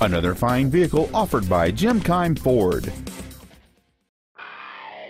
Another fine vehicle offered by Jim Keim Ford.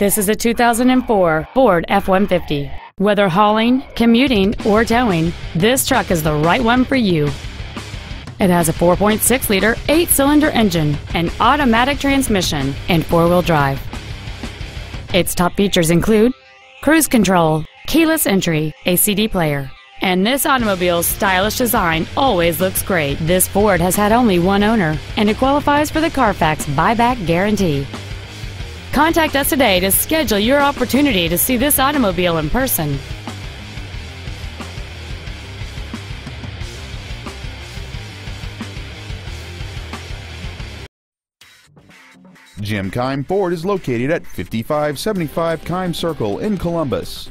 This is a 2004 Ford F-150. Whether hauling, commuting, or towing, this truck is the right one for you. It has a 4.6-liter 8-cylinder engine, an automatic transmission, and 4-wheel drive. Its top features include cruise control, keyless entry, a CD player, and this automobile's stylish design always looks great. This Ford has had only one owner, and it qualifies for the Carfax buyback guarantee. Contact us today to schedule your opportunity to see this automobile in person. Jim Keim Ford is located at 5575 Keim Circle in Columbus.